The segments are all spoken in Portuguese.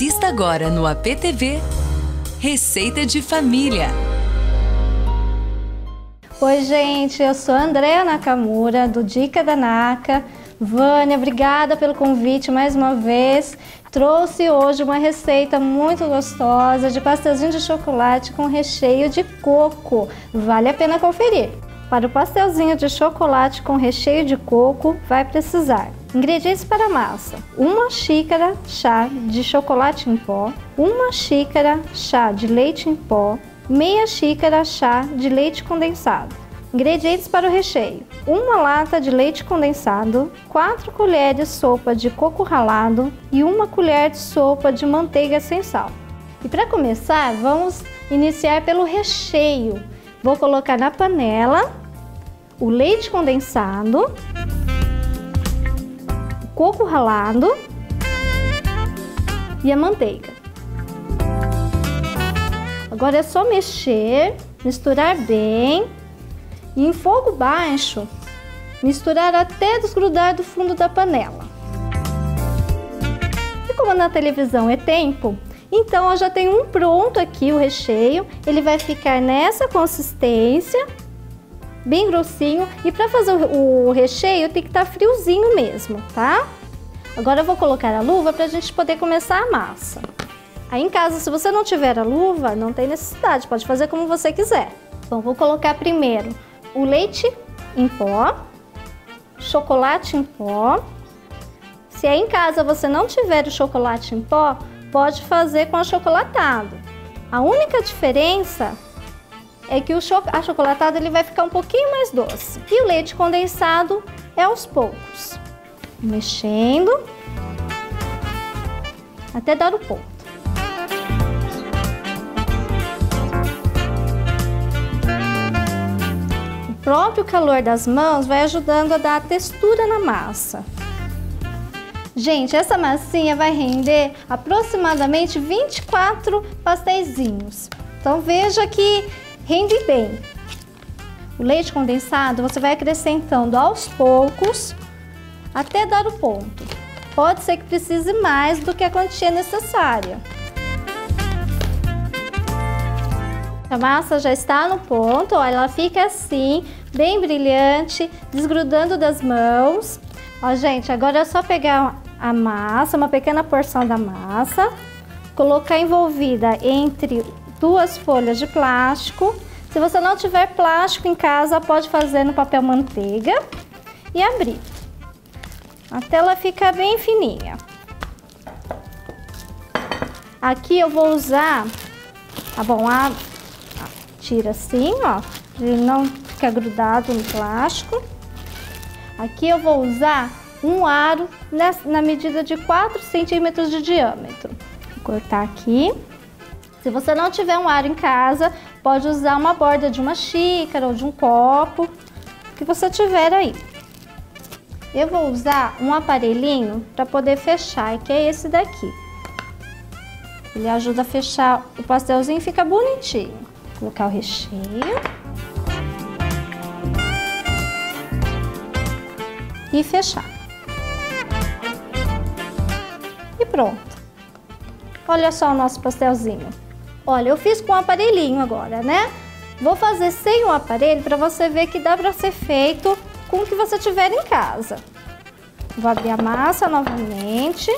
Assista agora no APTV Receita de Família. Oi, gente, eu sou a Andrea Nakamura, do Dica da Naca. Vânia, obrigada pelo convite mais uma vez. Trouxe hoje uma receita muito gostosa de pastelzinho de chocolate com recheio de coco. Vale a pena conferir. Para o pastelzinho de chocolate com recheio de coco, vai precisar ingredientes para a massa: 1 xícara chá de chocolate em pó, 1 xícara chá de leite em pó, meia xícara chá de leite condensado. Ingredientes para o recheio: 1 lata de leite condensado, 4 colheres de sopa de coco ralado e 1 colher de sopa de manteiga sem sal. E para começar, vamos iniciar pelo recheio. Vou colocar na panela o leite condensado, o coco ralado e a manteiga. Agora é só mexer, misturar bem e em fogo baixo misturar até desgrudar do fundo da panela. E como na televisão é tempo, então eu já tenho um pronto aqui, o recheio. Ele vai ficar nessa consistência, bem grossinho. E para fazer o recheio tem que estar friozinho mesmo, tá? Agora eu vou colocar a luva para a gente poder começar a massa. Aí em casa, se você não tiver a luva, não tem necessidade, pode fazer como você quiser. Bom, vou colocar primeiro o leite em pó, chocolate em pó. Se aí em casa você não tiver o chocolate em pó, pode fazer com achocolatado. A única diferença é que o achocolatado ele vai ficar um pouquinho mais doce. E o leite condensado é aos poucos, mexendo até dar o ponto. O próprio calor das mãos vai ajudando a dar a textura na massa. Gente, essa massinha vai render aproximadamente 24 pasteizinhos. Então veja que rende bem. O leite condensado você vai acrescentando aos poucos até dar o ponto. Pode ser que precise mais do que a quantia necessária. A massa já está no ponto, ó, ela fica assim, bem brilhante, desgrudando das mãos. Ó, gente, agora é só pegar a massa, uma pequena porção da massa, colocar envolvida entre duas folhas de plástico. Se você não tiver plástico em casa, pode fazer no papel manteiga e abrir até ela ficar bem fininha. Aqui eu vou usar, tá bom? Tira assim, ó, pra ele não ficar grudado no plástico. Aqui eu vou usar um aro na medida de 4 centímetros de diâmetro. Vou cortar aqui. Se você não tiver um aro em casa, pode usar uma borda de uma xícara ou de um copo, o que você tiver aí. Eu vou usar um aparelhinho para poder fechar, que é esse daqui. Ele ajuda a fechar o pastelzinho, fica bonitinho. Vou colocar o recheio e fechar. E pronto. Olha só o nosso pastelzinho. Olha, eu fiz com o aparelhinho agora, né? Vou fazer sem o aparelho para você ver que dá para ser feito com o que você tiver em casa. Vou abrir a massa novamente.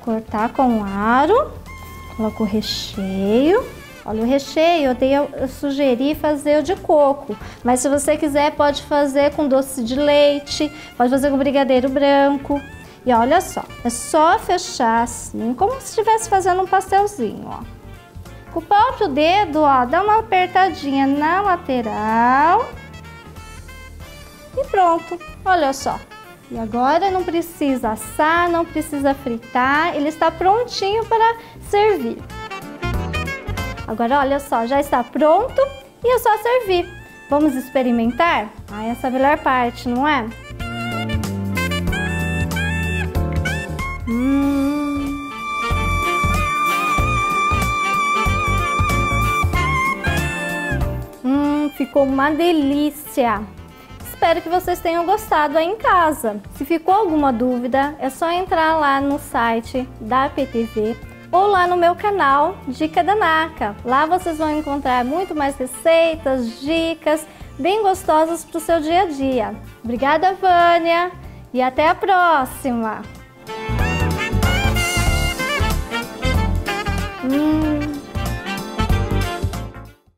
Cortar com o aro. Coloco o recheio. Olha, o recheio eu sugeri fazer o de coco, mas se você quiser pode fazer com doce de leite, pode fazer com brigadeiro branco. E olha só, é só fechar assim, como se estivesse fazendo um pastelzinho, ó. Com o próprio dedo, ó, dá uma apertadinha na lateral e pronto, olha só. E agora não precisa assar, não precisa fritar, ele está prontinho para servir. Agora, olha só, já está pronto e é só servir. Vamos experimentar? Ah, essa é a melhor parte, não é? Ficou uma delícia! Espero que vocês tenham gostado aí em casa. Se ficou alguma dúvida, é só entrar lá no site da APTV ou lá no meu canal Dica da Naca. Lá vocês vão encontrar muito mais receitas, dicas bem gostosas para o seu dia a dia. Obrigada, Vânia, e até a próxima!